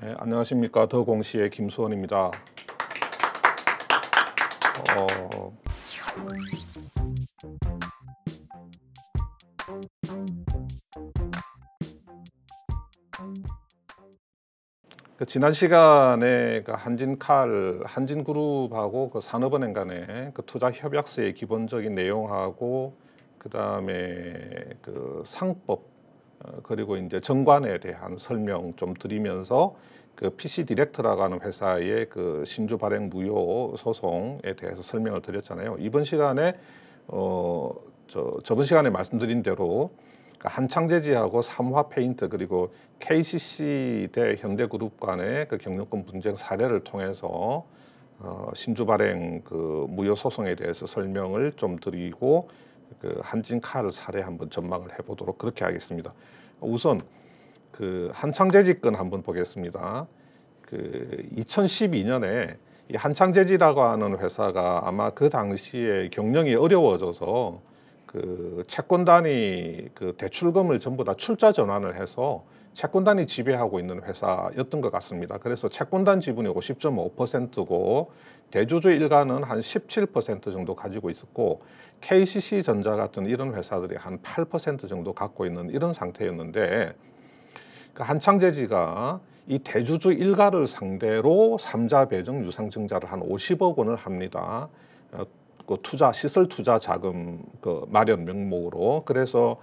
네, 안녕하십니까. 더공시의 김수헌입니다. 지난 시간에 한진칼, 한진그룹하고 산업은행 간의 투자 협약서의 기본적인 내용하고 그다음에 상법 그리고 이제 정관에 대한 설명 좀 드리면서 PC 디렉트라고 하는 회사의 신주 발행 무효 소송에 대해서 설명을 드렸잖아요. 이번 시간에 저번 시간에 말씀드린 대로 한창재지하고 삼화 페인트 그리고 KCC 대 현대그룹 간의 경영권 분쟁 사례를 통해서 신주 발행 무효 소송에 대해서 설명을 좀 드리고 한진칼 사례 한번 전망을 해보도록 그렇게 하겠습니다. 우선 한창재지권 한번 보겠습니다. 2012년에 이 한창재지라고 하는 회사가 아마 그 당시에 경영이 어려워져서 채권단이 대출금을 전부 다 출자 전환을 해서 채권단이 지배하고 있는 회사였던 것 같습니다. 그래서 채권단 지분이 50.5%고 대주주 일가는 한 17% 정도 가지고 있었고 KCC전자 같은 이런 회사들이 한 8% 정도 갖고 있는 이런 상태였는데 한창재지가 이 대주주 일가를 상대로 3자 배정 유상증자를 한 50억 원을 합니다. 시설 투자 자금 마련 명목으로. 그래서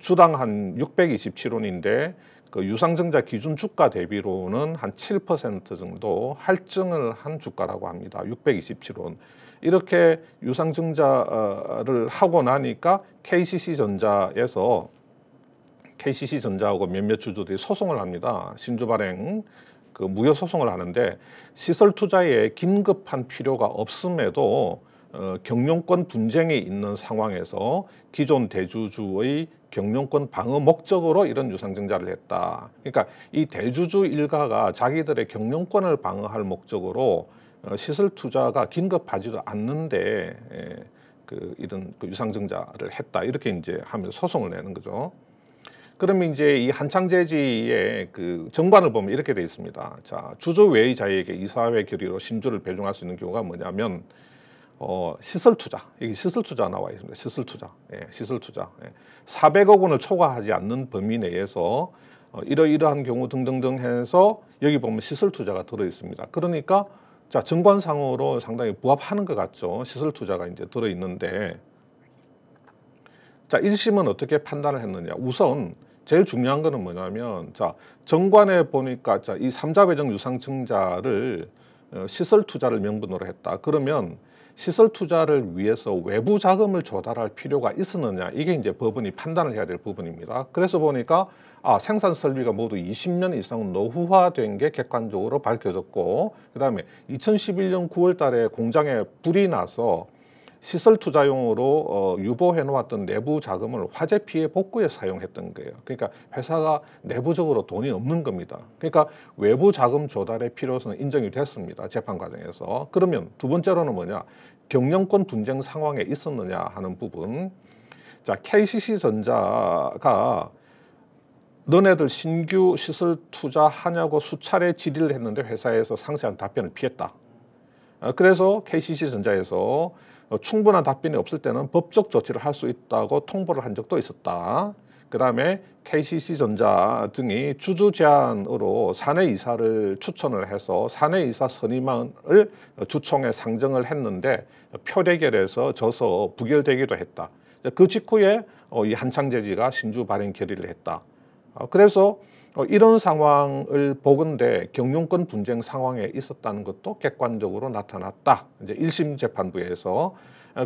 주당 한 627원인데 유상증자 기준 주가 대비로는 한 7% 정도 할증을 한 주가라고 합니다. 627원. 이렇게 유상증자를 하고 나니까 KCC전자에서 KCC전자하고 몇몇 주주들이 소송을 합니다. 신주 발행 무효 소송을 하는데 시설 투자에 긴급한 필요가 없음에도 경영권 분쟁이 있는 상황에서 기존 대주주의 경영권 방어 목적으로 이런 유상증자를 했다. 그러니까 이 대주주 일가가 자기들의 경영권을 방어할 목적으로 시설 투자가 긴급하지도 않는데 이런 유상증자를 했다. 이렇게 이제 하면서 소송을 내는 거죠. 그러면 이제 이 한창재지의 정관을 보면 이렇게 되어 있습니다. 자, 주주 외의 자에게 이사회 결의로 신주를 배정할 수 있는 경우가 뭐냐면 시설 투자, 여기 시설 투자 나와 있습니다. 시설 투자, 시설 투자. 400억 원을 초과하지 않는 범위 내에서 이러이러한 경우 등등등 해서 여기 보면 시설 투자가 들어 있습니다. 그러니까 자, 정관상으로 상당히 부합하는 것 같죠. 시설 투자가 이제 들어 있는데, 자, 1심은 어떻게 판단을 했느냐? 우선 제일 중요한 거는 뭐냐면, 자, 정관에 보니까 자, 이 3자 배정 유상증자를 시설 투자를 명분으로 했다. 그러면 시설 투자를 위해서 외부 자금을 조달할 필요가 있었느냐, 이게 이제 법원이 판단을 해야 될 부분입니다. 그래서 보니까 생산 설비가 모두 20년 이상 노후화된 게 객관적으로 밝혀졌고, 그 다음에 2011년 9월 달에 공장에 불이 나서 시설 투자용으로 유보해 놓았던 내부 자금을 화재 피해 복구에 사용했던 거예요. 그러니까 회사가 내부적으로 돈이 없는 겁니다. 그러니까 외부 자금 조달의 필요성은 인정이 됐습니다. 재판 과정에서. 그러면 두 번째로는 뭐냐? 경영권 분쟁 상황에 있었느냐 하는 부분. 자, KCC전자가 너네들 신규 시설 투자하냐고 수차례 질의를 했는데 회사에서 상세한 답변을 피했다. 그래서 KCC전자에서 충분한 답변이 없을 때는 법적 조치를 할 수 있다고 통보를 한 적도 있었다. 그 다음에 KCC전자 등이 주주 제안으로 사내 이사를 추천을 해서 사내 이사 선임안을 주총에 상정을 했는데 표대결에서 져서 부결되기도 했다. 그 직후에 이 한창재지가 신주 발행 결의를 했다. 그래서 이런 상황을 보건대 경영권 분쟁 상황에 있었다는 것도 객관적으로 나타났다. 이제 1심 재판부에서.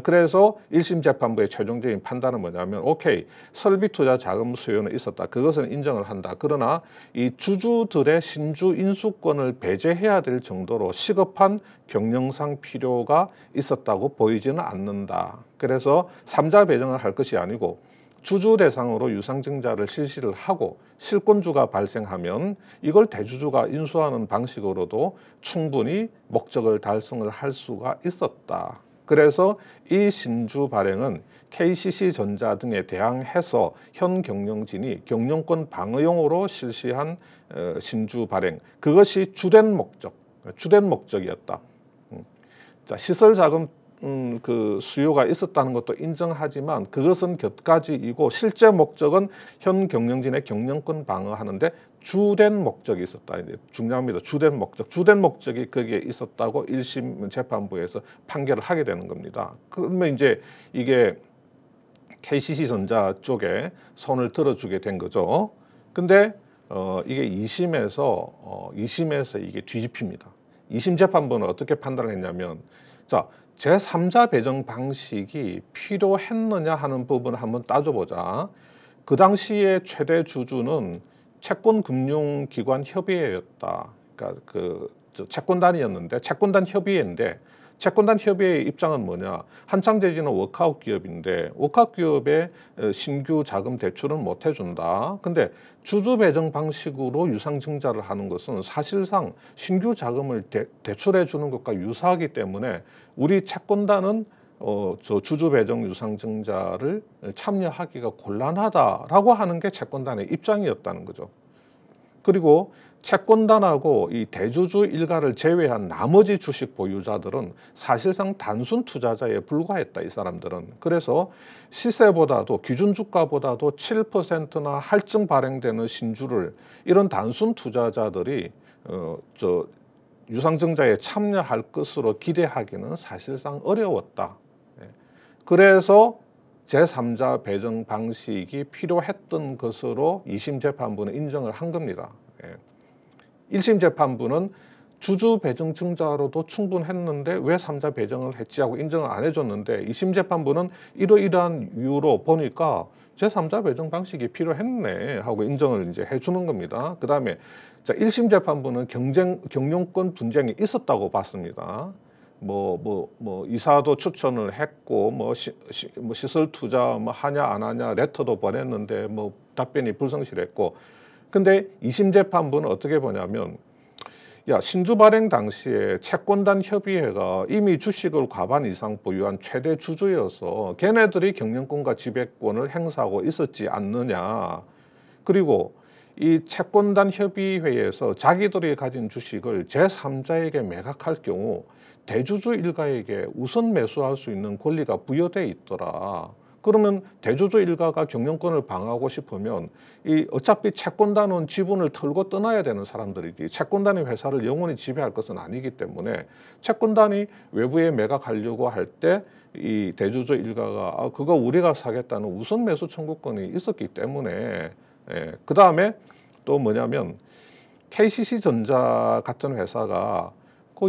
그래서 1심 재판부의 최종적인 판단은 뭐냐면, 오케이, 설비 투자 자금 수요는 있었다. 그것은 인정을 한다. 그러나 이 주주들의 신주 인수권을 배제해야 될 정도로 시급한 경영상 필요가 있었다고 보이지는 않는다. 그래서 3자 배정을 할 것이 아니고 주주 대상으로 유상증자를 실시를 하고 실권주가 발생하면 이걸 대주주가 인수하는 방식으로도 충분히 목적을 달성을 할 수가 있었다. 그래서 이 신주 발행은 KCC전자 등에 대항해서 현 경영진이 경영권 방어용으로 실시한 신주 발행, 그것이 주된 목적이었다. 자, 시설 자금 그 수요가 있었다는 것도 인정하지만 그것은 곁가지이고 실제 목적은 현 경영진의 경영권 방어하는데 주된 목적이 있었다. 이제 중요합니다. 주된 목적이 거기에 있었다고 1심 재판부에서 판결을 하게 되는 겁니다. 그러면 이제 이게 KCC전자 쪽에 손을 들어주게 된 거죠. 근데 이게 2심에서 이게 뒤집힙니다. 2심 재판부는 어떻게 판단을 했냐면, 자, 제3자 배정 방식이 필요했느냐 하는 부분을 한번 따져보자. 그 당시에 최대 주주는 채권금융기관협의회였다. 그러니까 채권단이었는데, 채권단협의회인데, 채권단협의회의 입장은 뭐냐. 한창재진은 워크아웃 기업인데, 워크아웃 기업에 신규 자금 대출은 못 해준다. 근데 주주 배정 방식으로 유상증자를 하는 것은 사실상 신규 자금을 대출해주는 것과 유사하기 때문에 우리 채권단은 주주 배정 유상증자를 참여하기가 곤란하다라고 하는 게 채권단의 입장이었다는 거죠. 그리고 채권단하고 이 대주주 일가를 제외한 나머지 주식 보유자들은 사실상 단순 투자자에 불과했다, 이 사람들은. 그래서 시세보다도 기준 주가보다도 7%나 할증 발행되는 신주를 이런 단순 투자자들이 유상증자에 참여할 것으로 기대하기는 사실상 어려웠다. 그래서 제3자 배정 방식이 필요했던 것으로 2심 재판부는 인정을 한 겁니다. 1심 재판부는 주주 배정 증자로도 충분했는데 왜 3자 배정을 했지 하고 인정을 안 해줬는데, 2심 재판부는 이러이러한 이유로 보니까 제3자 배정 방식이 필요했네 하고 인정을 이제 해주는 겁니다. 그 다음에 1심 재판부는 경영권 분쟁이 있었다고 봤습니다. 이사도 추천을 했고, 시설 투자 하냐 안 하냐 레터도 보냈는데 답변이 불성실했고. 근데 2심 재판부는 어떻게 보냐면, 야, 신주 발행 당시에 채권단 협의회가 이미 주식을 과반 이상 보유한 최대 주주여서 걔네들이 경영권과 지배권을 행사하고 있었지 않느냐. 그리고 이 채권단 협의회에서 자기들이 가진 주식을 제3자에게 매각할 경우 대주주 일가에게 우선 매수할 수 있는 권리가 부여돼 있더라. 그러면 대주주 일가가 경영권을 방어하고 싶으면 이 어차피 채권단은 지분을 털고 떠나야 되는 사람들이지 채권단이 회사를 영원히 지배할 것은 아니기 때문에 채권단이 외부에 매각하려고 할 때 이 대주주 일가가 그거 우리가 사겠다는 우선 매수 청구권이 있었기 때문에, 그 다음에 또 뭐냐면 KCC전자 같은 회사가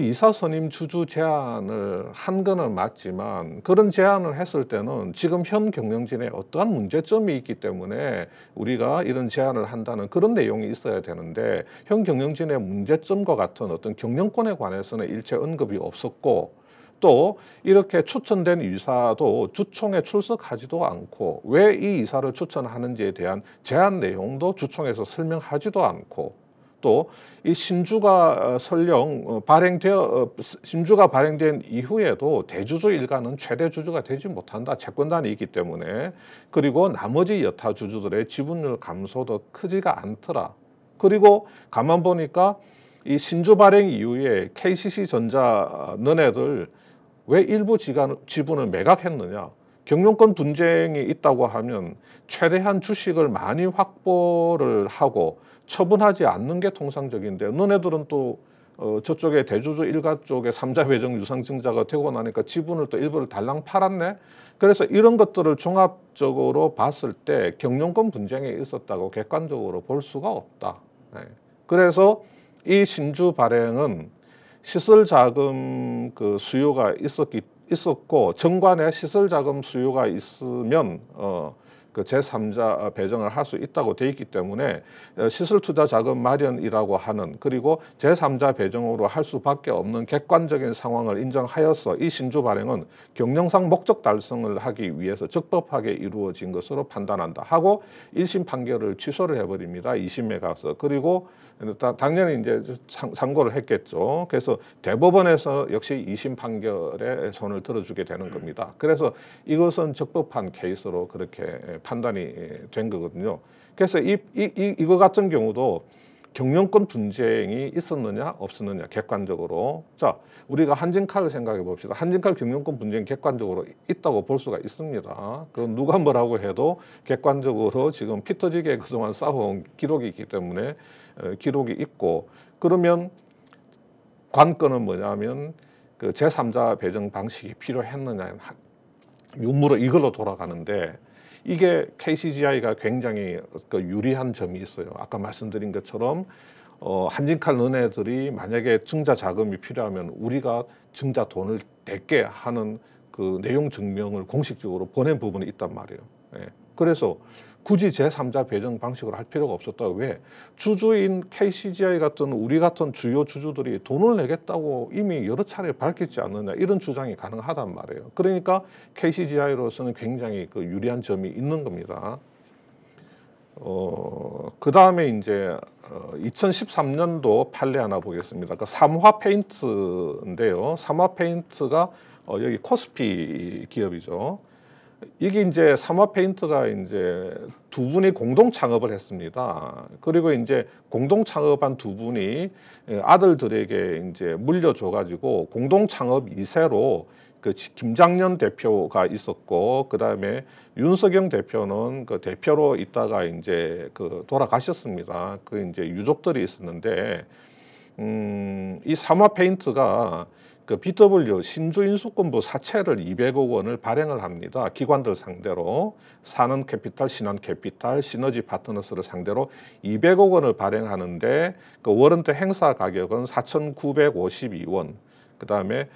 이사 선임 주주 제안을 한 거는 맞지만 그런 제안을 했을 때는 지금 현 경영진에 어떠한 문제점이 있기 때문에 우리가 이런 제안을 한다는 그런 내용이 있어야 되는데 현 경영진의 문제점과 같은 어떤 경영권에 관해서는 일체 언급이 없었고, 또 이렇게 추천된 이사도 주총에 출석하지도 않고 왜 이 이사를 추천하는지에 대한 제안 내용도 주총에서 설명하지도 않고, 또 이 신주가 발행된 이후에도 대주주 일가는 최대 주주가 되지 못한다. 채권단이 있기 때문에. 그리고 나머지 여타 주주들의 지분율 감소도 크지가 않더라. 그리고 가만 보니까 이 신주 발행 이후에 KCC전자 너네들 왜 일부 지분을 매각했느냐. 경영권 분쟁이 있다고 하면 최대한 주식을 많이 확보를 하고 처분하지 않는 게 통상적인데 너네들은 또 저쪽에 대주주 일가 쪽에 3자 배정 유상증자가 되고 나니까 지분을 또 일부를 달랑 팔았네. 그래서 이런 것들을 종합적으로 봤을 때 경영권 분쟁이 있었다고 객관적으로 볼 수가 없다. 그래서 이 신주 발행은 시설 자금 그 수요가 있었고 정관에 시설 자금 수요가 있으면 그 제3자 배정을 할 수 있다고 돼 있기 때문에 시설 투자 자금 마련이라고 하는, 그리고 제3자 배정으로 할 수밖에 없는 객관적인 상황을 인정하여서 이 신주 발행은 경영상 목적 달성을 하기 위해서 적법하게 이루어진 것으로 판단한다 하고 1심 판결을 취소를 해버립니다. 2심에 가서. 그리고 당연히 이제 상고를 했겠죠. 그래서 대법원에서 역시 2심 판결에 손을 들어주게 되는 겁니다. 그래서 이것은 적법한 케이스로 그렇게 판단이 된 거거든요. 그래서 이거 같은 경우도 경영권 분쟁이 있었느냐 없었느냐 객관적으로, 자 우리가 한진칼을 생각해 봅시다. 한진칼 경영권 분쟁이 객관적으로 있다고 볼 수가 있습니다. 그건 누가 뭐라고 해도 객관적으로 지금 피 터지게 그동안 싸워온 기록이 있기 때문에 기록이 있고, 그러면 관건은 뭐냐면 그 제3자 배정 방식이 필요했느냐 유무로 이걸로 돌아가는데, 이게 KCGI가 굉장히 유리한 점이 있어요. 아까 말씀드린 것처럼 한진칼 너네들이 만약에 증자 자금이 필요하면 우리가 증자 돈을 댈게 하는 그 내용 증명을 공식적으로 보낸 부분이 있단 말이에요. 예. 그래서 굳이 제3자 배정 방식으로 할 필요가 없었다. 왜? 주주인 KCGI 같은 우리 같은 주요 주주들이 돈을 내겠다고 이미 여러 차례 밝혔지 않느냐, 이런 주장이 가능하단 말이에요. 그러니까 KCGI로서는 굉장히 그 유리한 점이 있는 겁니다. 그 다음에 이제 2013년도 판례 하나 보겠습니다. 그 삼화 페인트인데요. 삼화 페인트가 여기 코스피 기업이죠. 이게 이제 삼화 페인트가 이제 두 분이 공동 창업을 했습니다. 그리고 이제 공동 창업한 두 분이 아들들에게 이제 물려줘가지고 공동 창업 2세로 그 김장년 대표가 있었고, 그 다음에 윤석영 대표는 그 대표로 있다가 이제 그 돌아가셨습니다. 그 이제 유족들이 있었는데, 이 삼화 페인트가 그 BW 신주인수권부 사채를 200억 원을 발행을 합니다. 기관들 상대로 산은캐피탈, 신한캐피탈, 시너지 파트너스를 상대로 200억 원을 발행하는데 그 워런트 행사 가격은 4,952원, 그 다음에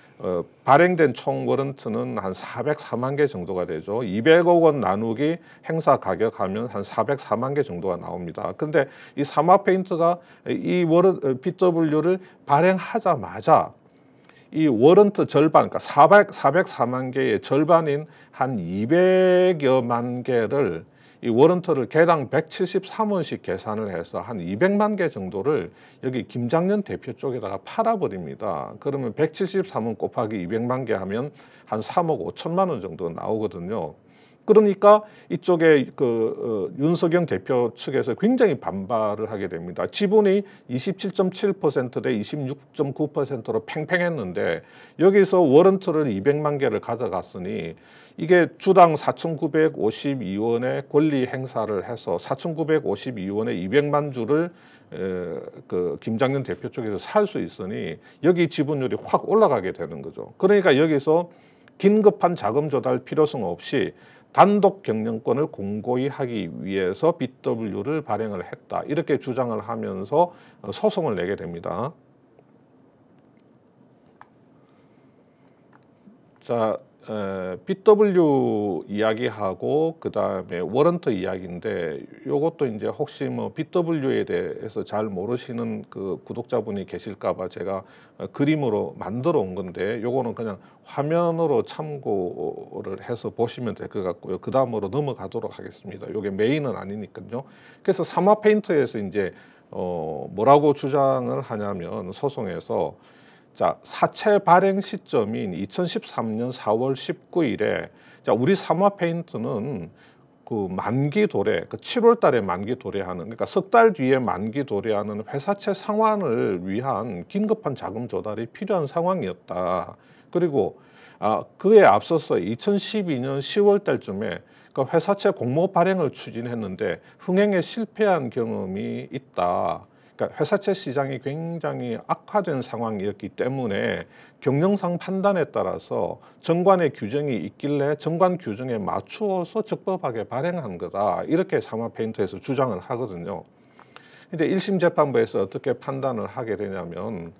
발행된 총 워런트는 한 404만 개 정도가 되죠. 200억 원 나누기 행사 가격 하면 한 404만 개 정도가 나옵니다. 근데 이 삼화 페인트가 이 BW를 발행하자마자 이 워런트 절반, 그러니까 404만 개의 절반인 한 200여만 개를, 이 워런트를 개당 173원씩 계산을 해서 한 200만 개 정도를 여기 김장년 대표 쪽에다가 팔아버립니다. 그러면 173원 곱하기 200만 개 하면 한 3억 5천만 원 정도 나오거든요. 그러니까 이쪽에 그 윤석영 대표 측에서 굉장히 반발을 하게 됩니다. 지분이 27.7% 대 26.9%로 팽팽했는데 여기서 워런트를 200만 개를 가져갔으니 이게 주당 4,952원의 권리 행사를 해서 4,952원의 200만 주를 그 김장년 대표 쪽에서 살 수 있으니 여기 지분율이 확 올라가게 되는 거죠. 그러니까 여기서 긴급한 자금 조달 필요성 없이 단독 경영권을 공고히 하기 위해서 BW를 발행을 했다, 이렇게 주장을 하면서 소송을 내게 됩니다. 자, BW 이야기하고 그 다음에 워런트 이야기인데, 요것도 이제 혹시 뭐 BW에 대해서 잘 모르시는 그 구독자분이 계실까봐 제가 그림으로 만들어 온 건데, 요거는 그냥 화면으로 참고를 해서 보시면 될 것 같고요. 그 다음으로 넘어가도록 하겠습니다. 요게 메인은 아니니까요. 그래서 삼화 페인트에서 이제 뭐라고 주장을 하냐면, 소송에서 자, 사채 발행 시점인 2013년 4월 19일에 자, 우리 삼화 페인트는 그 만기 도래, 그 7월 달에 만기 도래하는, 그러니까 석 달 뒤에 만기 도래하는 회사채 상환을 위한 긴급한 자금 조달이 필요한 상황이었다. 그리고 그에 앞서서 2012년 10월 달쯤에 그 회사채 공모 발행을 추진했는데 흥행에 실패한 경험이 있다. 그러니까 회사채 시장이 굉장히 악화된 상황이었기 때문에 경영상 판단에 따라서 정관의 규정이 있길래 정관 규정에 맞추어서 적법하게 발행한 거다, 이렇게 삼화 페인트에서 주장을 하거든요. 근데 1심 재판부에서 어떻게 판단을 하게 되냐면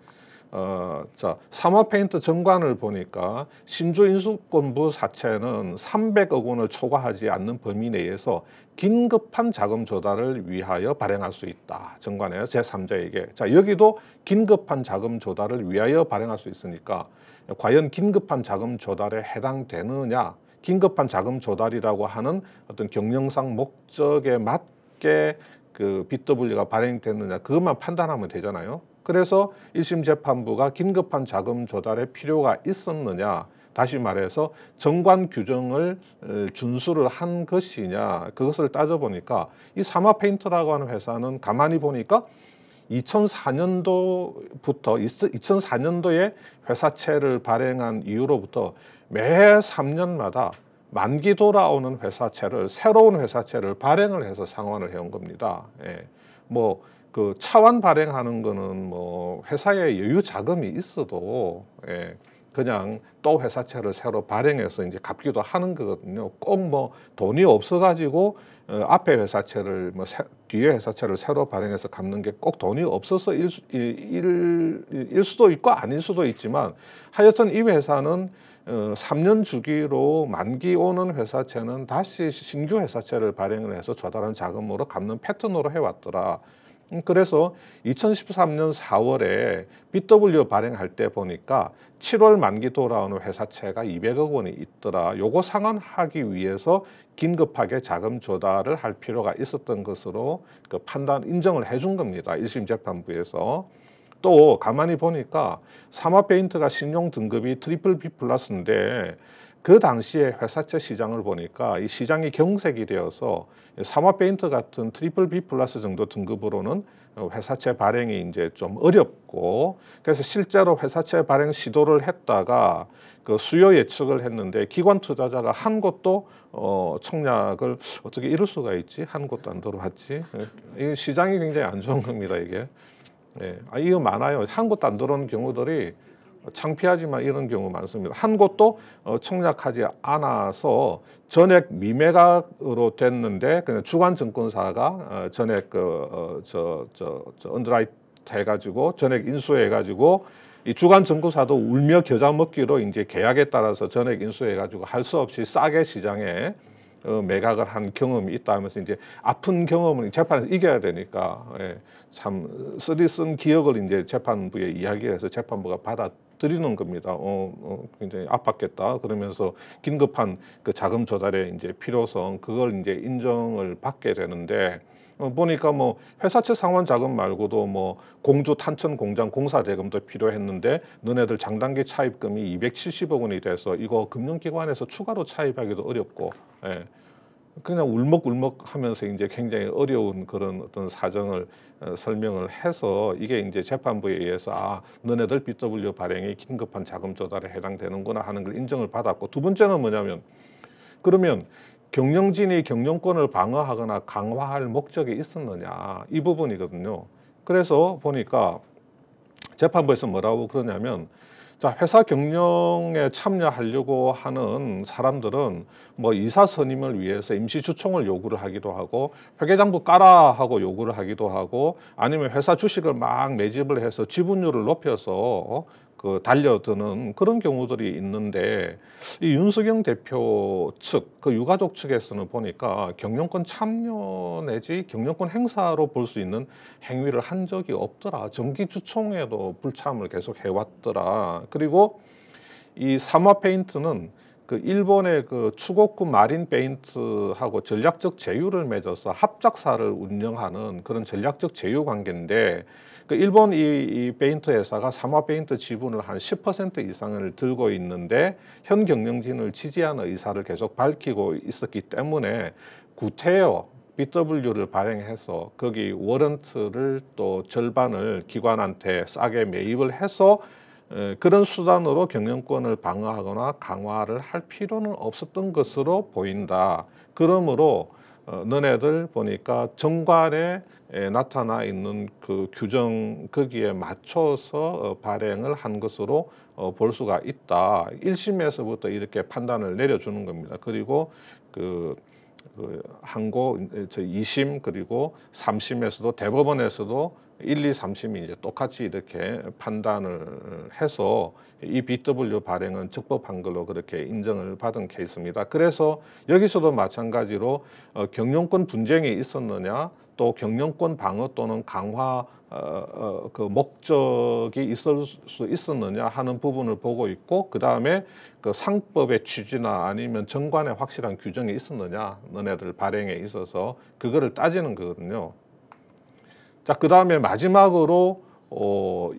자, 삼화 페인트 정관을 보니까 신주인수권부 사채는 300억 원을 초과하지 않는 범위 내에서 긴급한 자금 조달을 위하여 발행할 수 있다. 정관에서 제3자에게. 자, 여기도 긴급한 자금 조달을 위하여 발행할 수 있으니까 과연 긴급한 자금 조달에 해당되느냐. 긴급한 자금 조달이라고 하는 어떤 경영상 목적에 맞게 그 BW가 발행됐느냐. 그것만 판단하면 되잖아요. 그래서 1심 재판부가 긴급한 자금 조달의 필요가 있었느냐, 다시 말해서 정관 규정을 준수를 한 것이냐, 그것을 따져보니까 이 삼화 페인트라고 하는 회사는 가만히 보니까 2004년도에 회사채를 발행한 이후로부터 매 3년마다 만기 돌아오는 회사채를, 새로운 회사채를 발행을 해서 상환을 해온 겁니다. 예. 뭐 그 차환 발행하는 거는 뭐 회사에 여유 자금이 있어도 예, 그냥 또 회사채를 새로 발행해서 이제 갚기도 하는 거거든요. 꼭 뭐 돈이 없어가지고 앞에 회사채를 뭐 뒤에 회사채를 새로 발행해서 갚는 게 꼭 돈이 없어서 일 수도 있고 아닐 수도 있지만 하여튼 이 회사는 3년 주기로 만기 오는 회사채는 다시 신규 회사채를 발행을 해서 조달한 자금으로 갚는 패턴으로 해왔더라. 그래서 2013년 4월에 BW 발행할 때 보니까 7월 만기 돌아오는 회사채가 200억 원이 있더라. 요거 상환하기 위해서 긴급하게 자금 조달을 할 필요가 있었던 것으로 그 판단 인정을 해준 겁니다. 1심 재판부에서. 또 가만히 보니까 삼화페인트가 신용 등급이 BBB+인데 그 당시에 회사채 시장을 보니까 이 시장이 경색이 되어서 삼화페인트 같은 BBB+ 정도 등급으로는 회사채 발행이 이제 좀 어렵고, 그래서 실제로 회사채 발행 시도를 했다가 그 수요 예측을 했는데 기관 투자자가 한 곳도 청약을 어떻게 이럴 수가 있지? 한 곳도 안 들어왔지? 이 시장이 굉장히 안 좋은 겁니다, 이게. 예, 아, 이거 많아요. 한 곳도 안 들어오는 경우들이 창피하지만 이런 경우 많습니다. 한 곳도 청약하지 않아서 전액 미매각으로 됐는데 그냥 주관증권사가 전액 언더라이트 해가지고 전액 인수해가지고 이 주관증권사도 울며 겨자 먹기로 이제 계약에 따라서 전액 인수해가지고 할 수 없이 싸게 시장에 매각을 한 경험이 있다 하면서 이제 아픈 경험은 재판에서 이겨야 되니까 예, 참 쓰리 쓴 기억을 이제 재판부에 이야기해서 재판부가 받아들이는 겁니다. 굉장히 아팠겠다 그러면서 긴급한 그 자금 조달의 이제 필요성 그걸 이제 인정을 받게 되는데 보니까 뭐 회사채 상환 자금 말고도 뭐 공주 탄천 공장 공사 대금도 필요했는데 너네들 장단기 차입금이 270억 원이 돼서 이거 금융기관에서 추가로 차입하기도 어렵고 예. 그냥 울먹울먹 하면서 이제 굉장히 어려운 그런 어떤 사정을 설명을 해서 이게 이제 재판부에 의해서 아, 너네들 BW 발행이 긴급한 자금 조달에 해당되는구나 하는 걸 인정을 받았고, 두 번째는 뭐냐면 그러면 경영진이 경영권을 방어하거나 강화할 목적이 있었느냐, 이 부분이거든요. 그래서 보니까 재판부에서 뭐라고 그러냐면 자, 회사 경영에 참여하려고 하는 사람들은 뭐 이사 선임을 위해서 임시 주총을 요구를 하기도 하고 회계장부 까라 하고 요구를 하기도 하고 아니면 회사 주식을 막 매집을 해서 지분율을 높여서 그 달려드는 그런 경우들이 있는데 이 윤석영 대표 측, 그 유가족 측에서는 보니까 경영권 참여 내지 경영권 행사로 볼 수 있는 행위를 한 적이 없더라. 정기주총에도 불참을 계속 해왔더라. 그리고 이 삼화 페인트는 그 일본의 그 추고쿠 마린 페인트하고 전략적 제휴를 맺어서 합작사를 운영하는 그런 전략적 제휴 관계인데 그 일본 이 페인트 회사가 삼화 페인트 지분을 한 10% 이상을 들고 있는데 현 경영진을 지지하는 의사를 계속 밝히고 있었기 때문에 구태여 BW를 발행해서 거기 워런트를 또 절반을 기관한테 싸게 매입을 해서 그런 수단으로 경영권을 방어하거나 강화를 할 필요는 없었던 것으로 보인다. 그러므로 너네들 보니까 정관에 나타나 있는 그 규정 거기에 맞춰서 발행을 한 것으로 볼 수가 있다. 1심에서부터 이렇게 판단을 내려주는 겁니다. 그리고 그 항고 2심 그리고 3심에서도 대법원에서도 1, 2, 3심이 이제 똑같이 이렇게 판단을 해서 이 BW 발행은 적법한 걸로 그렇게 인정을 받은 케이스입니다. 그래서 여기서도 마찬가지로 경영권 분쟁이 있었느냐, 또 경영권 방어 또는 강화 그 목적이 있을 수 있었느냐 하는 부분을 보고 있고, 그 다음에 그 상법의 취지나 아니면 정관의 확실한 규정이 있었느냐, 너네들 발행에 있어서 그거를 따지는 거거든요. 자, 그 다음에 마지막으로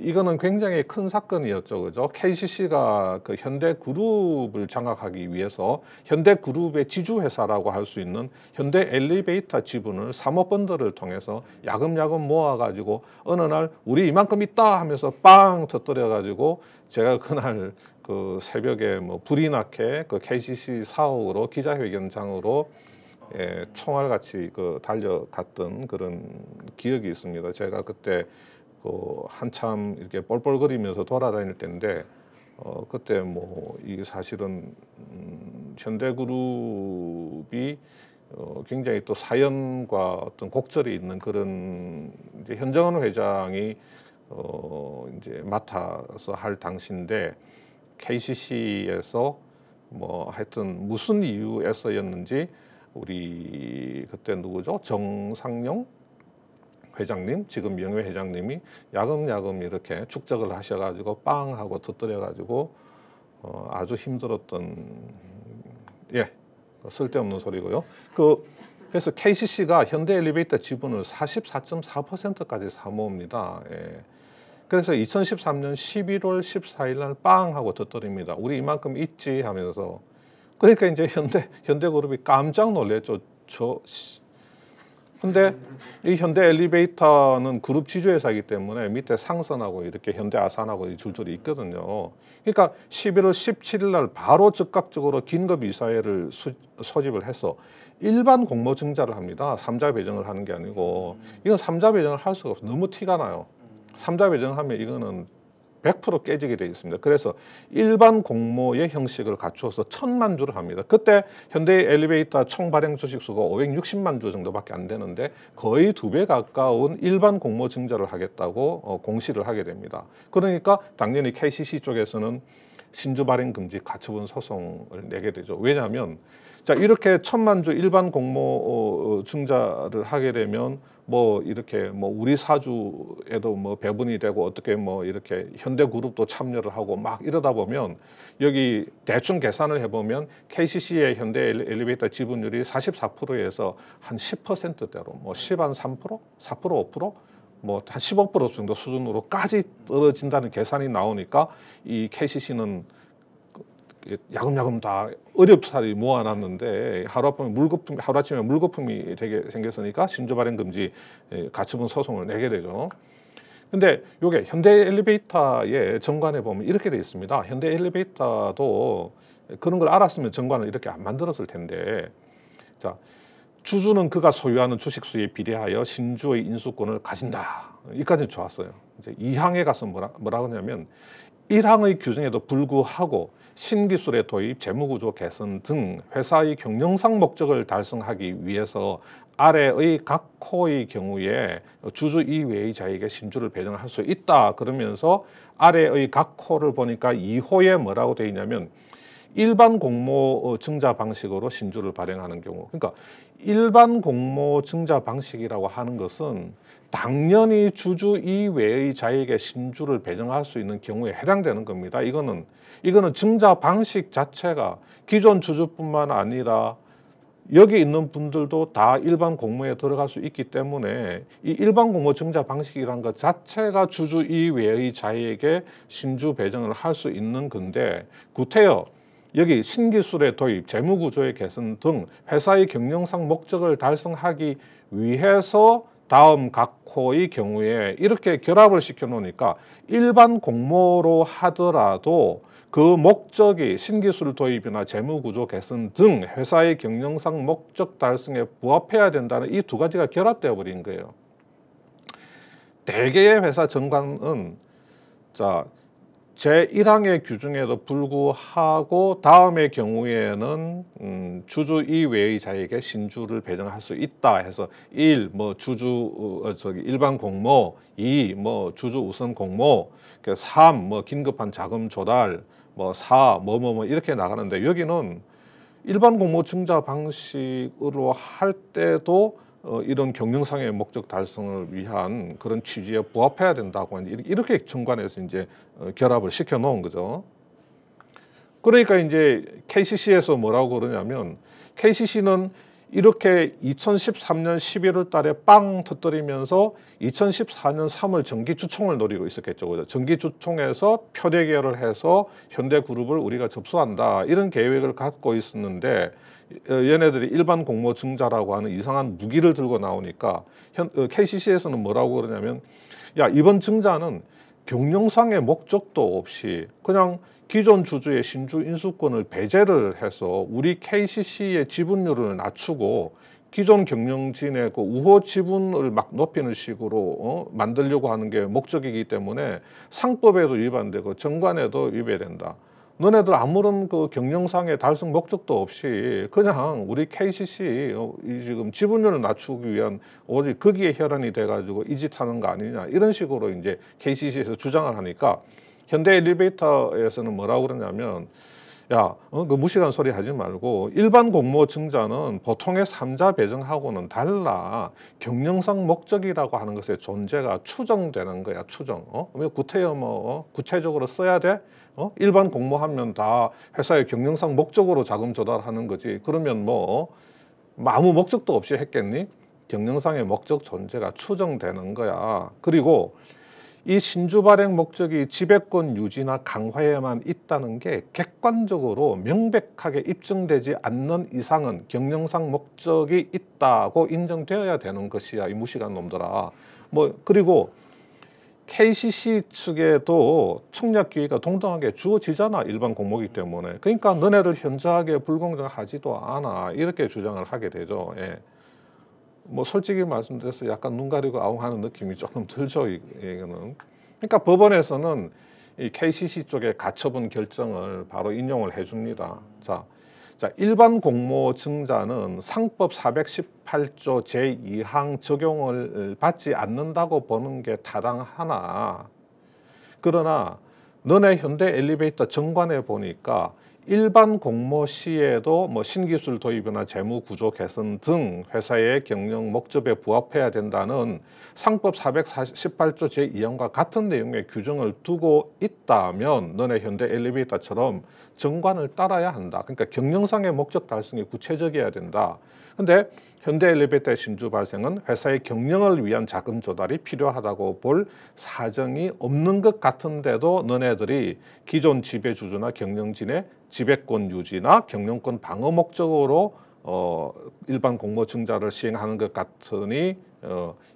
이거는 굉장히 큰 사건이었죠, 그죠? KCC가 그 현대그룹을 장악하기 위해서 현대그룹의 지주회사라고 할 수 있는 현대 엘리베이터 지분을 사모펀드를 통해서 야금야금 모아가지고 어느 날 우리 이만큼 있다 하면서 빵 터뜨려가지고, 제가 그날 그 새벽에 뭐 불이 나게 그 KCC 사옥으로 기자회견장으로 예, 총알같이 그 달려갔던 그런 기억이 있습니다. 제가 그때 그 한참 이렇게 뻘뻘거리면서 돌아다닐 때인데, 그때 뭐 이게 사실은 현대그룹이 굉장히 또 사연과 어떤 곡절이 있는 그런, 이제 현정은 회장이 이제 맡아서 할 당시인데, KCC에서 뭐 하여튼 무슨 이유에서였는지 우리 그때 누구죠? 정상용 회장님, 지금 명예회장님이 야금야금 이렇게 축적을 하셔가지고 빵 하고 터뜨려가지고 아주 힘들었던, 예, 쓸데없는 소리고요. 그래서 KCC가 현대 엘리베이터 지분을 44.4%까지 사모읍니다. 예. 그래서 2013년 11월 14일 날 빵 하고 터뜨립니다. 우리 이만큼 있지 하면서. 그러니까 이제 현대그룹이 깜짝 놀랐죠. 근데 이 현대 엘리베이터는 그룹 지주회사이기 때문에 밑에 상선하고 이렇게 현대아산하고 줄줄이 있거든요. 그러니까 11월 17일 날 바로 즉각적으로 긴급이사회를 소집을 해서 일반 공모증자를 합니다. 3자 배정을 하는 게 아니고, 이건 3자 배정을 할 수가 없어요. 너무 티가 나요. 3자 배정하면 이거는 100% 깨지게 되어 있습니다. 그래서 일반 공모의 형식을 갖추어서 1000만 주를 합니다. 그때 현대 엘리베이터 총 발행 주식수가 560만 주 정도밖에 안 되는데 거의 2배 가까운 일반 공모 증자를 하겠다고 공시를 하게 됩니다. 그러니까 당연히 KCC 쪽에서는 신주 발행 금지 가처분 소송을 내게 되죠. 왜냐하면 자, 이렇게 1000만 주 일반 공모 증자를 하게 되면 뭐 이렇게 뭐 우리 사주에도 뭐 배분이 되고 어떻게 뭐 이렇게 현대그룹도 참여를 하고 막 이러다 보면 여기 대충 계산을 해보면 KCC의 현대 엘리베이터 지분율이 44%에서 한 10%대로 뭐 10한 3%, 4%, 5%, 뭐 한 15% 정도 수준으로까지 떨어진다는 계산이 나오니까 이 KCC는 야금야금 다 어렵사리 모아놨는데 하루아침에 물거품이 되게 생겼으니까 신주 발행 금지 가처분 소송을 내게 되죠. 근데 요게 현대 엘리베이터의 정관에 보면 이렇게 돼 있습니다. 현대 엘리베이터도 그런 걸 알았으면 정관을 이렇게 안 만들었을 텐데, 자, 주주는 그가 소유하는 주식수에 비례하여 신주의 인수권을 가진다. 여기까지는 좋았어요. 이제 2항에 가서 뭐라고 하냐면 1항의 규정에도 불구하고 신기술의 도입, 재무구조 개선 등 회사의 경영상 목적을 달성하기 위해서 아래의 각 호의 경우에 주주 이외의 자에게 신주를 배정할 수 있다. 그러면서 아래의 각 호를 보니까 2호에 뭐라고 되어 있냐면 일반 공모 증자 방식으로 신주를 발행하는 경우. 그러니까 일반 공모 증자 방식이라고 하는 것은 당연히 주주 이외의 자에게 신주를 배정할 수 있는 경우에 해당되는 겁니다. 이거는 증자 방식 자체가 기존 주주뿐만 아니라 여기 있는 분들도 다 일반 공모에 들어갈 수 있기 때문에 이 일반 공모 증자 방식이란 것 자체가 주주 이외의 자에게 신주 배정을 할 수 있는 건데, 구태여 여기 신기술의 도입, 재무구조의 개선 등 회사의 경영상 목적을 달성하기 위해서 다음 각 호의 경우에 이렇게 결합을 시켜놓으니까 일반 공모로 하더라도 그 목적이 신기술 도입이나 재무구조 개선 등 회사의 경영상 목적 달성에 부합해야 된다는 이 두 가지가 결합되어 버린 거예요. 대개의 회사 정관은, 자, 제1항의 규정에도 불구하고 다음의 경우에는 주주 이외의 자에게 신주를 배정할 수 있다 해서 1. 뭐 주주 일반 공모, 2. 뭐 주주 우선 공모, 3. 뭐 긴급한 자금 조달, 뭐 4. 이렇게 나가는데, 여기는 일반 공모 증자 방식으로 할 때도 이런 경영상의 목적 달성을 위한 그런 취지에 부합해야 된다고 이렇게 정관해서 이제 결합을 시켜 놓은 거죠. 그러니까 이제 KCC에서 뭐라고 그러냐면, KCC는 이렇게 2013년 11월 달에 빵 터뜨리면서 2014년 3월 정기주총을 노리고 있었겠죠. 그죠? 정기주총에서 표대결을 해서 현대그룹을 우리가 접수한다, 이런 계획을 갖고 있었는데, 얘네들이 일반 공모 증자라고 하는 이상한 무기를 들고 나오니까 KCC에서는 뭐라고 그러냐면, 야, 이번 증자는 경영상의 목적도 없이 그냥 기존 주주의 신주 인수권을 배제를 해서 우리 KCC의 지분율을 낮추고 기존 경영진의 그 우호 지분을 막 높이는 식으로 만들려고 하는 게 목적이기 때문에 상법에도 위반되고 정관에도 위배된다. 너네들 아무런 그 경영상의 달성 목적도 없이 그냥 우리 KCC 지금 지분율을 낮추기 위한 오직 거기에 혈안이 돼가지고 이 짓하는 거 아니냐, 이런 식으로 이제 KCC에서 주장을 하니까 현대 엘리베이터에서는 뭐라고 그러냐면, 야, 그 무식한 소리 하지 말고 일반 공모 증자는 보통의 3자 배정하고는 달라. 경영상 목적이라고 하는 것의 존재가 추정되는 거야, 추정. 왜 구체적으로 써야 돼? 일반 공모하면 다 회사의 경영상 목적으로 자금 조달하는 거지. 그러면 뭐 아무 목적도 없이 했겠니? 경영상의 목적 존재가 추정되는 거야. 그리고 이 신주 발행 목적이 지배권 유지나 강화에만 있다는 게 객관적으로 명백하게 입증되지 않는 이상은 경영상 목적이 있다고 인정되어야 되는 것이야, 이 무식한 놈들아. 그리고 KCC 측에도 청약 기회가 동등하게 주어지잖아, 일반 공모기 때문에. 그러니까 너네들 현저하게 불공정하지도 않아, 이렇게 주장을 하게 되죠. 예. 솔직히 말씀드려서 약간 눈 가리고 아웅하는 느낌이 조금 들죠, 이거는. 그러니까 법원에서는 이 KCC 쪽의 가처분 결정을 바로 인용을 해줍니다. 자, 일반 공모 증자는 상법 418조 제2항 적용을 받지 않는다고 보는 게 타당하나, 그러나 너네 현대 엘리베이터 정관에 보니까 일반 공모 시에도 신기술 도입이나 재무 구조 개선 등 회사의 경영 목적에 부합해야 된다는 상법 448조 제2항과 같은 내용의 규정을 두고 있다면 너네 현대 엘리베이터처럼 정관을 따라야 한다. 그러니까 경영상의 목적 달성이 구체적이어야 된다. 근데 현대 엘리베이터의 신주 발생은 회사의 경영을 위한 자금 조달이 필요하다고 볼 사정이 없는 것 같은데도 너네들이 기존 지배주주나 경영진의 지배권 유지나 경영권 방어 목적으로 일반 공모 증자를 시행하는 것 같으니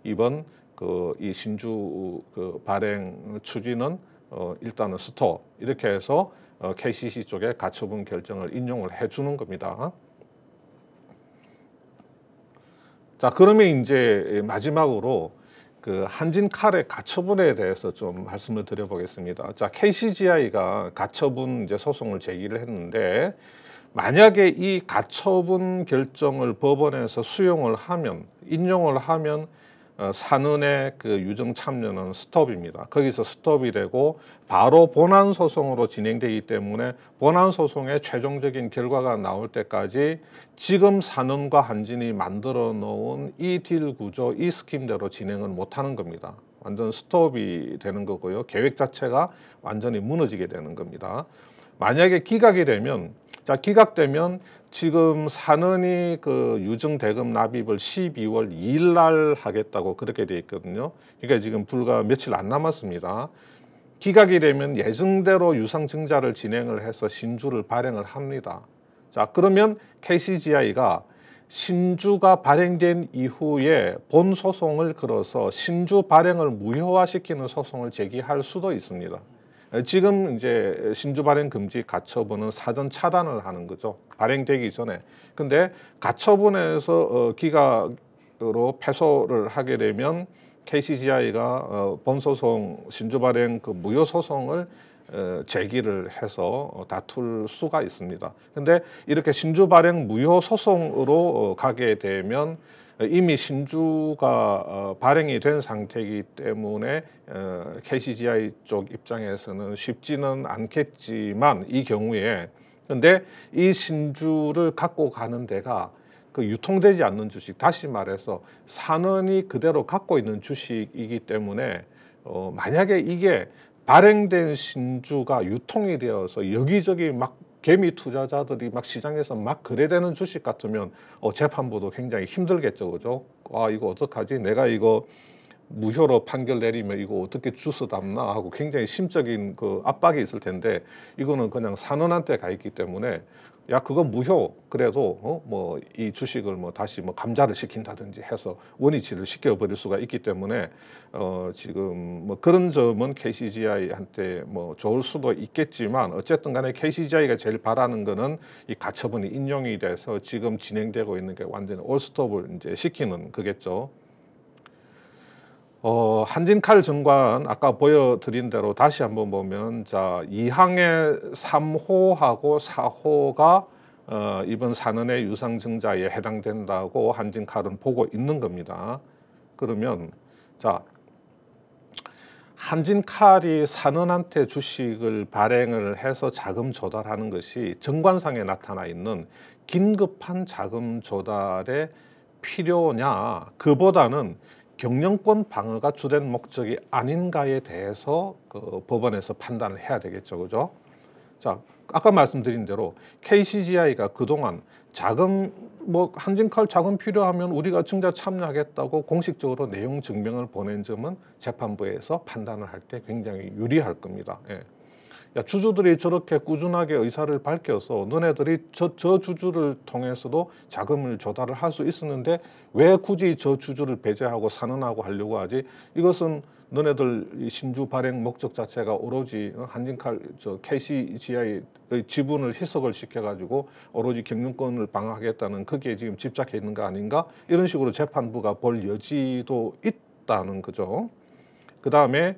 이번 이 신주 발행 추진은 일단은 스톱, 이렇게 해서 KCC 쪽의 가처분 결정을 인용을 해주는 겁니다. 자, 그러면 이제 마지막으로 그 한진칼의 가처분에 대해서 좀 말씀을 드려보겠습니다. 자, KCGI가 가처분 이제 소송을 제기를 했는데, 만약에 이 가처분 결정을 법원에서 수용을 하면, 인용을 하면 산은의 그 유정 참여는 스톱입니다. 거기서 스톱이 되고 바로 본안 소송으로 진행되기 때문에 본안 소송의 최종적인 결과가 나올 때까지 지금 산은과 한진이 만들어 놓은 이 딜 구조, 이 스킴대로 진행을 못하는 겁니다. 완전 스톱이 되는 거고요. 계획 자체가 완전히 무너지게 되는 겁니다. 만약에 기각이 되면, 자, 기각되면 지금 산은이 그 유증 대금 납입을 12월 2일 날 하겠다고 그렇게 돼 있거든요. 그러니까 지금 불과 며칠 안 남았습니다. 기각이 되면 예정대로 유상 증자를 진행을 해서 신주를 발행을 합니다. 자, 그러면 KCGI가 신주가 발행된 이후에 본 소송을 걸어서 신주 발행을 무효화시키는 소송을 제기할 수도 있습니다. 지금 이제 신주 발행 금지 가처분은 사전 차단을 하는 거죠, 발행되기 전에. 근데 가처분에서 기각으로 패소를 하게 되면 KCGI가 본소송 신주 발행 그 무효 소송을 제기를 해서 다툴 수가 있습니다. 근데 이렇게 신주 발행 무효 소송으로 가게 되면 이미 신주가 발행이 된 상태이기 때문에 KCGI 쪽 입장에서는 쉽지는 않겠지만 이 경우에 근데 이 신주를 갖고 가는 데가 그 유통되지 않는 주식, 다시 말해서 산원이 그대로 갖고 있는 주식이기 때문에 만약에 이게 발행된 신주가 유통이 되어서 여기저기 막 개미 투자자들이 막 시장에서 막 거래되는 주식 같으면 재판부도 굉장히 힘들겠죠, 그죠? 아, 이거 어떡하지? 내가 이거 무효로 판결 내리면 이거 어떻게 주스 담나 하고 굉장히 심적인 그 압박이 있을 텐데, 이거는 그냥 산원한테 가 있기 때문에 야, 그거 무효. 그래도 뭐 이 주식을 뭐 다시 뭐 감자를 시킨다든지 해서 원위치를 시켜버릴 수가 있기 때문에 지금 뭐 그런 점은 KCGI한테 뭐 좋을 수도 있겠지만, 어쨌든 간에 KCGI가 제일 바라는 거는 이 가처분이 인용이 돼서 지금 진행되고 있는 게 완전히 올스톱을 이제 시키는 거겠죠. 한진칼 정관 아까 보여드린 대로 다시 한번 보면, 자, 2항의 3호하고 4호가 이번 산은의 유상증자에 해당된다고 한진칼은 보고 있는 겁니다. 그러면 자, 한진칼이 산은한테 주식을 발행을 해서 자금 조달하는 것이 정관상에 나타나 있는 긴급한 자금 조달의 필요냐, 그보다는 경영권 방어가 주된 목적이 아닌가에 대해서 그 법원에서 판단을 해야 되겠죠, 그죠? 자, 아까 말씀드린 대로 KCGI가 그동안 자금, 뭐 한진칼 자금 필요하면 우리가 증자 참여하겠다고 공식적으로 내용 증명을 보낸 점은 재판부에서 판단을 할 때 굉장히 유리할 겁니다. 예. 야, 주주들이 저렇게 꾸준하게 의사를 밝혀서 너네들이 저 주주를 통해서도 자금을 조달을 할 수 있었는데 왜 굳이 저 주주를 배제하고 산원하고 하려고 하지? 이것은 너네들 신주 발행 목적 자체가 오로지 한진칼 KCGI의 지분을 희석을 시켜가지고 오로지 경영권을 방어하겠다는 거기에 지금 집착해 있는 거 아닌가? 이런 식으로 재판부가 볼 여지도 있다는 거죠. 그 다음에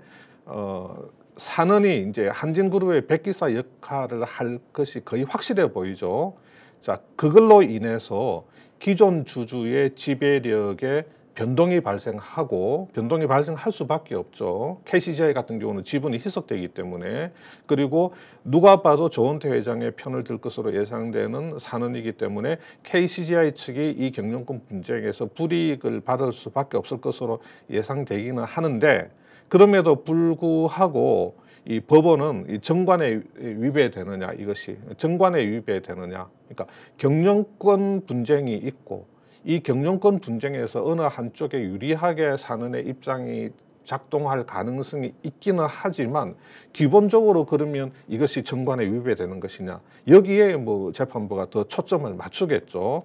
산은이 이제 한진그룹의 백기사 역할을 할 것이 거의 확실해 보이죠. 자, 그걸로 인해서 기존 주주의 지배력에 변동이 발생하고, 변동이 발생할 수밖에 없죠. KCGI 같은 경우는 지분이 희석되기 때문에. 그리고 누가 봐도 조원태 회장의 편을 들 것으로 예상되는 산은이기 때문에 KCGI 측이 이 경영권 분쟁에서 불이익을 받을 수밖에 없을 것으로 예상되기는 하는데, 그럼에도 불구하고 이 법원은 이 정관에 위배되느냐, 이것이 정관에 위배되느냐, 그러니까 경영권 분쟁이 있고 이 경영권 분쟁에서 어느 한쪽에 유리하게 산은의 입장이 작동할 가능성이 있기는 하지만 기본적으로 그러면 이것이 정관에 위배되는 것이냐, 여기에 뭐 재판부가 더 초점을 맞추겠죠.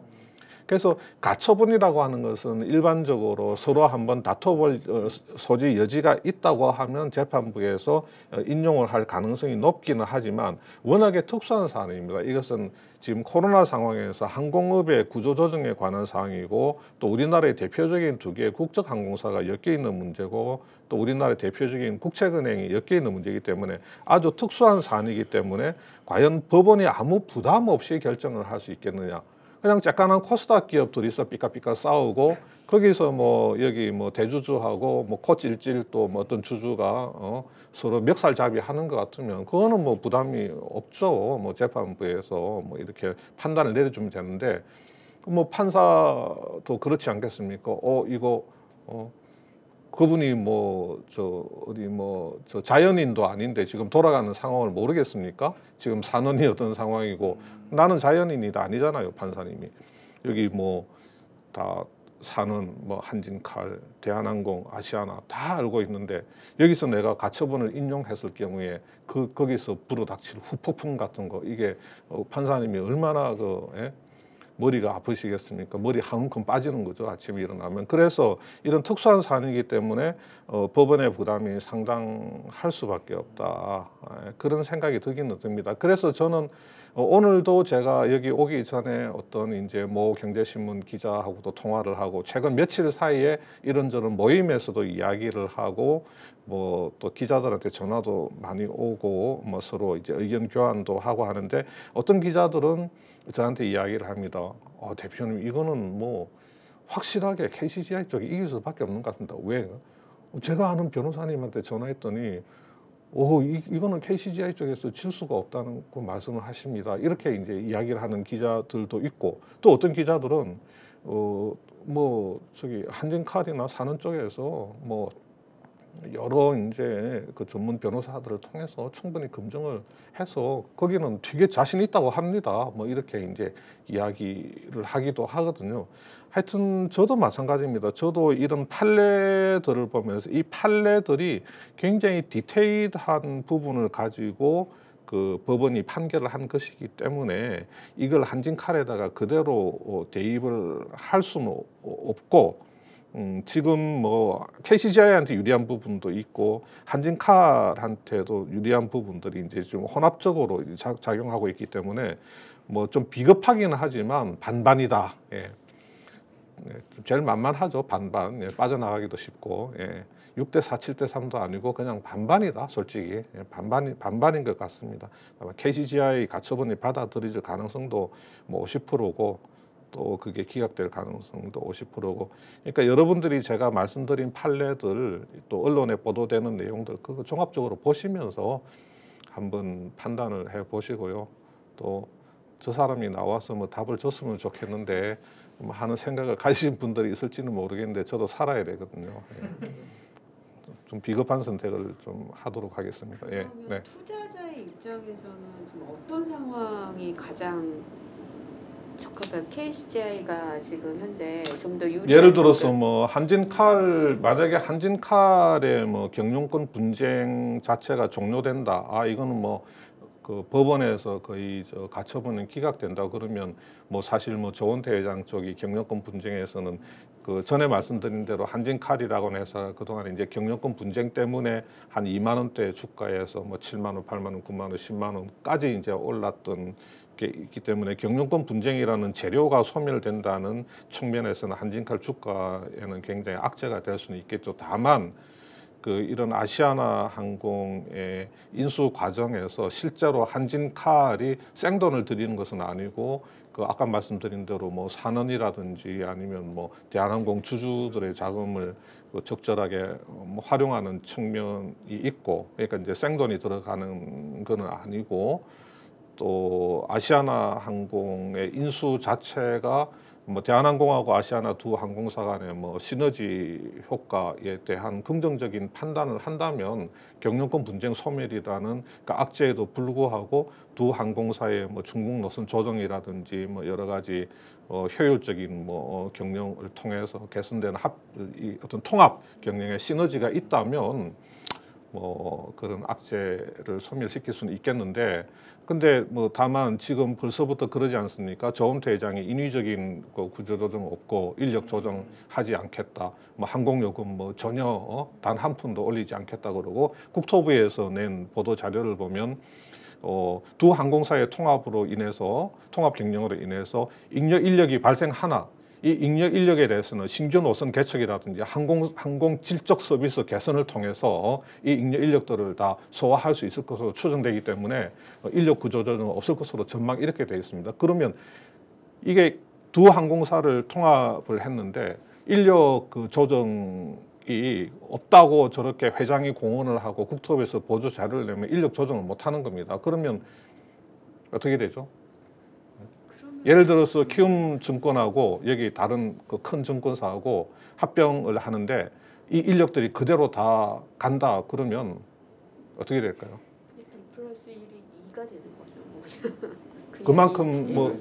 그래서 가처분이라고 하는 것은 일반적으로 서로 한번 다퉈볼 소지 여지가 있다고 하면 재판부에서 인용을 할 가능성이 높기는 하지만 워낙에 특수한 사안입니다. 이것은 지금 코로나 상황에서 항공업의 구조조정에 관한 사항이고, 또 우리나라의 대표적인 두 개의 국적항공사가 엮여 있는 문제고, 또 우리나라의 대표적인 국책은행이 엮여 있는 문제이기 때문에 아주 특수한 사안이기 때문에 과연 법원이 아무 부담 없이 결정을 할 수 있겠느냐. 그냥 잠깐한 코스닥 기업들이서 삐까삐까 싸우고, 거기서 뭐 여기 뭐 대주주하고 뭐 코찔찔 또 뭐 어떤 주주가 서로 멱살잡이 하는 것 같으면 그거는 뭐 부담이 없죠. 뭐 재판부에서 뭐 이렇게 판단을 내려주면 되는데, 뭐 판사도 그렇지 않겠습니까? 이거 그분이 뭐 어디 자연인도 아닌데 지금 돌아가는 상황을 모르겠습니까? 지금 산원이 어떤 상황이고, 나는 자연인이 다 아니잖아요, 판사님이. 여기 뭐 다 산원, 뭐 한진칼, 대한항공, 아시아나 다 알고 있는데 여기서 내가 가처분을 인용했을 경우에 거기서 불어닥칠 후폭풍 같은 거, 이게 판사님이 얼마나 머리가 아프시겠습니까? 머리 한 움큼 빠지는 거죠, 아침에 일어나면. 그래서 이런 특수한 사안이기 때문에 법원의 부담이 상당할 수밖에 없다, 그런 생각이 들기는 듭니다. 그래서 저는 오늘도 제가 여기 오기 전에 어떤 이제 뭐 경제신문 기자하고도 통화를 하고, 최근 며칠 사이에 이런저런 모임에서도 이야기를 하고, 뭐 또 기자들한테 전화도 많이 오고 뭐 서로 이제 의견 교환도 하고 하는데, 어떤 기자들은 저한테 이야기를 합니다. 대표님, 이거는 뭐 확실하게 KCGI 쪽이 이길 수밖에 없는 것 같습니다. 왜? 제가 아는 변호사님한테 전화했더니 이거는 KCGI 쪽에서 질 수가 없다는 그 말씀을 하십니다. 이렇게 이제 이야기를 하는 기자들도 있고, 또 어떤 기자들은 한진칼이나 사는 쪽에서 뭐 여러 이제 그 전문 변호사들을 통해서 충분히 검증을 해서 거기는 되게 자신 있다고 합니다. 뭐 이렇게 이제 이야기를 하기도 하거든요. 하여튼 저도 마찬가지입니다. 저도 이런 판례들을 보면서 이 판례들이 굉장히 디테일한 부분을 가지고 그 법원이 판결을 한 것이기 때문에 이걸 한진칼에다가 그대로 대입을 할 수는 없고, 지금 뭐 KCGI한테 유리한 부분도 있고 한진칼한테도 유리한 부분들이 이제 좀 혼합적으로 작용하고 있기 때문에 뭐 좀 비겁하기는 하지만 반반이다. 예. 제일 만만하죠. 반반. 예. 빠져나가기도 쉽고. 예. 6대4, 7대3도 아니고 그냥 반반이다. 솔직히. 예. 반반인 것 같습니다. 아마 KCGI 가처분이 받아들일 가능성도 뭐 50%고 또 그게 기각될 가능성도 50%고, 그러니까 여러분들이 제가 말씀드린 판례들, 또 언론에 보도되는 내용들, 그거 종합적으로 보시면서 한번 판단을 해 보시고요. 또 저 사람이 나와서 뭐 답을 줬으면 좋겠는데 하는 생각을 가지신 분들이 있을지는 모르겠는데, 저도 살아야 되거든요. 예. 좀 비겁한 선택을 좀 하도록 하겠습니다. 예. 네. 투자자의 입장에서는 좀 어떤 상황이 가장 적합한, KCGI가 지금 현재 좀 더 유리한, 예를 들어서 뭐 한진칼, 만약에 한진칼의 뭐 경영권 분쟁 자체가 종료된다, 이거는 뭐 그 법원에서 거의 저 가처분은 기각된다 그러면 뭐 사실 뭐 조원태 회장 쪽이 경영권 분쟁에서는 그 전에 말씀드린 대로 한진칼이라고는 해서 그동안 이제 경영권 분쟁 때문에 한 2만 원대 주가에서 뭐 7만 원, 8만 원, 9만 원, 10만 원까지 이제 올랐던 있기 때문에 경영권 분쟁이라는 재료가 소멸된다는 측면에서는 한진칼 주가에는 굉장히 악재가 될 수는 있겠죠. 다만 그 이런 아시아나항공의 인수 과정에서 실제로 한진칼이 생돈을 들이는 것은 아니고, 그 아까 말씀드린 대로 뭐 산원이라든지 아니면 뭐 대한항공 주주들의 자금을 적절하게 활용하는 측면이 있고, 그러니까 이제 생돈이 들어가는 건 아니고, 또 아시아나항공의 인수 자체가 뭐 대한항공하고 아시아나 두 항공사 간의 뭐 시너지 효과에 대한 긍정적인 판단을 한다면 경영권 분쟁 소멸이라는 그 악재에도 불구하고 두 항공사의 뭐 중국 노선 조정이라든지 뭐 여러 가지 효율적인 뭐 경영을 통해서 개선된 어떤 통합 경영의 시너지가 있다면 뭐 그런 악재를 소멸시킬 수는 있겠는데, 근데 뭐 다만 지금 벌써부터 그러지 않습니까? 조원태 회장이 인위적인 구조조정 없고 인력 조정하지 않겠다, 뭐 항공요금 뭐 전혀 단 한 푼도 올리지 않겠다 그러고, 국토부에서 낸 보도 자료를 보면 두 항공사의 통합으로 인해서, 통합 경영으로 인해서 인력이 발생하나, 이 인력 인력에 대해서는 신규 노선 개척이라든지 항공 질적 서비스 개선을 통해서 이 인력 인력들을 다 소화할 수 있을 것으로 추정되기 때문에 인력 구조조정은 없을 것으로 전망, 이렇게 되어 있습니다. 그러면 이게 두 항공사를 통합을 했는데 인력 그 조정이 없다고 저렇게 회장이 공언을 하고 국토부에서 보조 자료를 내면 인력 조정을 못 하는 겁니다. 그러면 어떻게 되죠? 예를 들어서 키움증권하고 여기 다른 그 큰 증권사하고 합병을 하는데 이 인력들이 그대로 다 간다 그러면 어떻게 될까요? 1+1이 2가 되는 거죠. 그만큼 뭐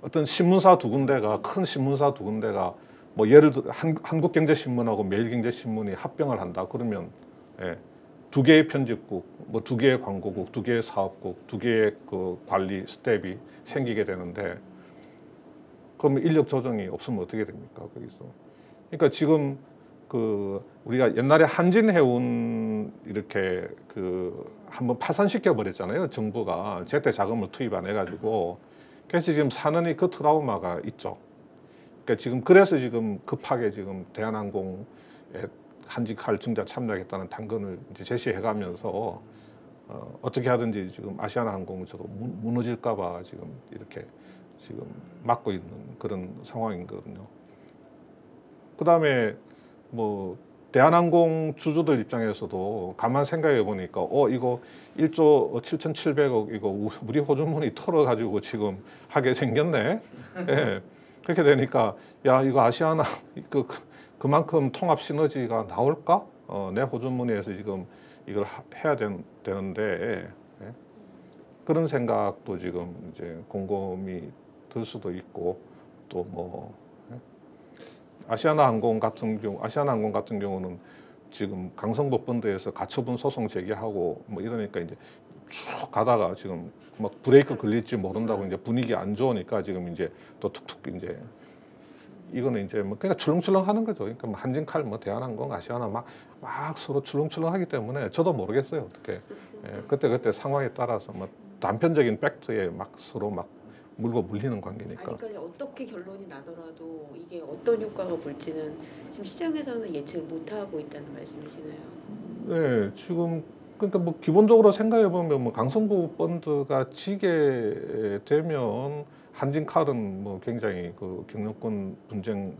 어떤 신문사 두 군데가, 큰 신문사 두 군데가 뭐 예를 들어 한국경제신문하고 매일경제신문이 합병을 한다 그러면, 예, 두 개의 편집국, 뭐 두 개의 광고국, 두 개의 사업국, 두 개의 그 관리 스텝이 생기게 되는데, 그러면 인력 조정이 없으면 어떻게 됩니까? 거기서. 그러니까 지금 그 우리가 옛날에 한진해운 이렇게 그 한번 파산시켜 버렸잖아요. 정부가 제때 자금을 투입 안 해가지고. 그래서 지금 산은이 그 트라우마가 있죠. 그러니까 지금 그래서 지금 급하게 지금 대한항공 한진칼 증자 참여하겠다는 당근을 이제 제시해가면서 어떻게 하든지 지금 아시아나항공은 저도 무너질까봐 지금 이렇게 지금 막고 있는 그런 상황이거든요. 그 다음에 뭐 대한항공 주주들 입장에서도 가만 생각해 보니까 이거 1조 7,700억 이거 우리 호주머니 털어가지고 지금 하게 생겼네. 예. 그렇게 되니까 야 이거 아시아나 그만큼 통합 시너지가 나올까? 내 호주머니에서 지금 이걸 해야 되는데 예. 그런 생각도 지금 이제 곰곰이 들 수도 있고 또 뭐. 아시아나항공 같은 경우는 지금 강성부 펀드에서 가처분 소송 제기하고 뭐 이러니까 이제 쭉 가다가 지금 막 브레이크 걸릴지 모른다고 이제 분위기 안 좋으니까 지금 이제 또 툭툭 이제 이거는 이제 뭐 그러니까 출렁출렁 하는 거죠. 그러니까 뭐 한진칼 뭐 대한항공 아시아나 막 서로 출렁출렁 하기 때문에 저도 모르겠어요. 어떻게 예, 그때 상황에 따라서 뭐 단편적인 팩트에 막 서로 막 물고 물리는 관계니까. 아직까지 어떻게 결론이 나더라도 이게 어떤 효과가 볼지는 지금 시장에서는 예측을 못하고 있다는 말씀이시네요. 네, 지금 그러니까 뭐 기본적으로 생각해 보면 뭐 강성부 펀드가 지게 되면 한진칼은 뭐 굉장히 그 경영권 분쟁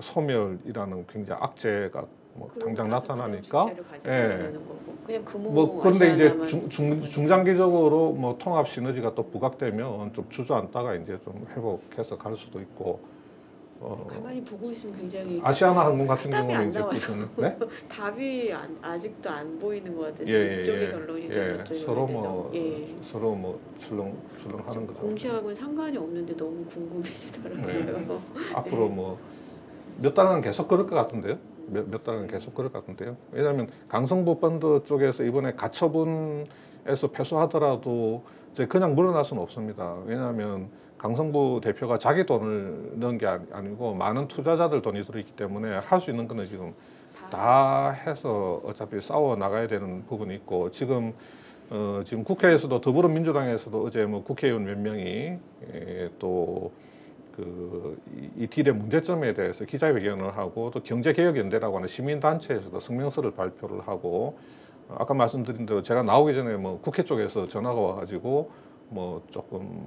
소멸이라는 굉장히 악재가 뭐 당장 나타나니까 예. 그냥 금호 뭐 그런데 이제 중장기적으로 뭐 통합 시너지가 또 부각되면 좀 주저앉다가 이제 좀 회복해서 갈 수도 있고 가만히 보고 있으면 굉장히 아시아나항공 같은 경우는 이제 무슨 네? 답이 아직도 안 보이는 것 같아서 예, 이쪽의 결론이든 저쪽의 서로 뭐 출렁출렁하는 거죠. 공시하고는 상관이 없는데 너무 궁금해지더라고요. 네. 앞으로 뭐 몇 달은 계속 그럴 것 같은데요. 몇 달은 계속 그럴 것 같은데요. 왜냐하면 강성부 펀드 쪽에서 이번에 가처분에서 패소하더라도 그냥 물러날 수는 없습니다. 왜냐하면 강성부 대표가 자기 돈을 넣은 게 아니고 많은 투자자들 돈이 들어있기 때문에 할 수 있는 거는 지금 다 해서 어차피 싸워 나가야 되는 부분이 있고 지금 국회에서도 더불어민주당에서도 어제 뭐 국회의원 몇 명이 또 이 딜의 문제점에 대해서 기자회견을 하고 또 경제개혁연대라고 하는 시민단체에서도 성명서를 발표를 하고 아까 말씀드린 대로 제가 나오기 전에 뭐 국회 쪽에서 전화가 와가지고 뭐 조금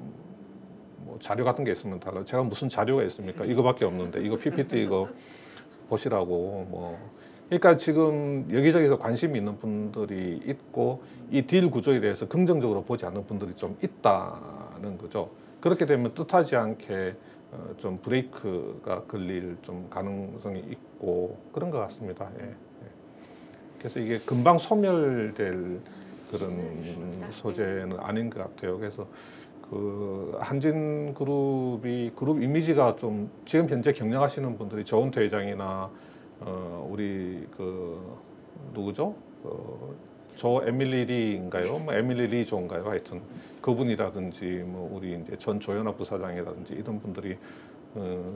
뭐 자료 같은 게 있으면 달라 제가 무슨 자료가 있습니까? 이거밖에 없는데 이거 PPT 이거 보시라고 뭐 그러니까 지금 여기저기서 관심이 있는 분들이 있고 이 딜 구조에 대해서 긍정적으로 보지 않는 분들이 좀 있다는 거죠. 그렇게 되면 뜻하지 않게 좀 브레이크가 걸릴 좀 가능성이 있고 그런 것 같습니다. 예. 그래서 이게 금방 소멸될 그런 소재는 아닌 것 같아요. 그래서 그 한진그룹이 그룹 이미지가 좀 지금 현재 경영하시는 분들이 조원태 회장이나 우리 그 누구죠? 저 에밀리 리인가요? 뭐 에밀리 리조인가요? 하여튼 그분이라든지 뭐 우리 이제 전 조현아 부사장이라든지 이런 분들이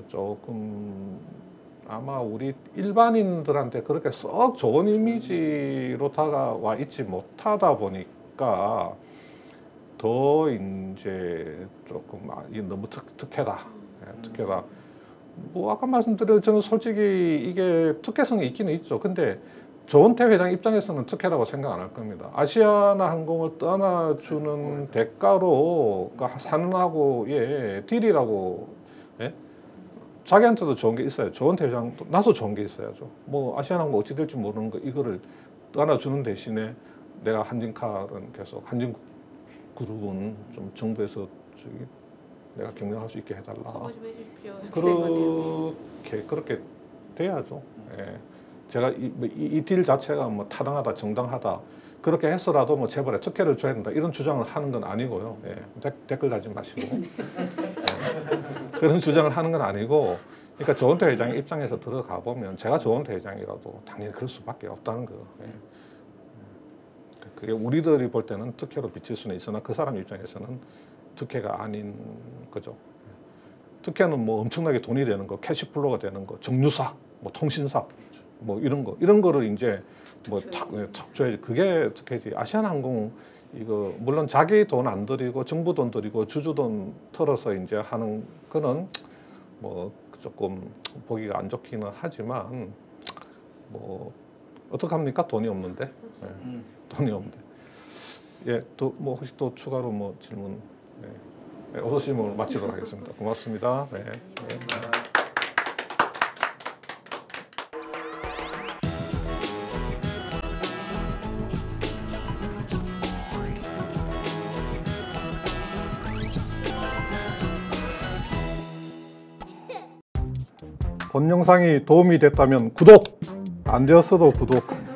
조금 아마 우리 일반인들한테 그렇게 썩 좋은 이미지로 다가와 있지 못하다 보니까 더 이제 조금 이게 너무 특혜다. 특혜다. 뭐 아까 말씀드렸죠. 저는 솔직히 이게 특혜성이 있기는 있죠. 근데 조원태 회장 입장에서는 특혜라고 생각 안 할 겁니다. 아시아나항공을 떠나주는 대가로 산하고의 딜이라고 예? 자기한테도 좋은 게 있어요. 조원태 회장도 나도 좋은 게 있어야죠. 뭐 아시아나항공 어찌 될지 모르는 거 이거를 떠나주는 대신에 내가 한진칼은 계속 한진그룹은 좀 정부에서 저기 내가 경영할 수 있게 해달라. 좀 해주십시오. 그렇게 돼야죠. 예. 제가 이 딜 자체가 뭐 타당하다, 정당하다 그렇게 해서라도 뭐 재벌에 특혜를 줘야 된다 이런 주장을 하는 건 아니고요. 예, 댓글 달지 마시고 예, 그런 주장을 하는 건 아니고 그러니까 조원태 회장의 입장에서 들어가 보면 제가 조원태 회장이라도 당연히 그럴 수밖에 없다는 거예요. 예. 그게 우리들이 볼 때는 특혜로 비칠 수는 있으나 그 사람 입장에서는 특혜가 아닌 거죠. 특혜는 뭐 엄청나게 돈이 되는 거, 캐시플로가 되는 거, 정유사, 뭐 통신사 뭐 이런 거를 이제 뭐 탁 줘야지 그게 특혜지. 아시아나항공 이거 물론 자기 돈 안 들이고 정부 돈 들이고 주주 돈 털어서 이제 하는 거는 뭐 조금 보기가 안 좋기는 하지만 뭐 어떡합니까? 돈이 없는데. 네. 돈이 없는데. 예, 또 뭐 혹시 또 추가로 뭐 질문. 네. 어서 질문을 마치도록 하겠습니다. 고맙습니다. 네. 네. 본 영상이 도움이 됐다면 구독! 안 되었어도 구독!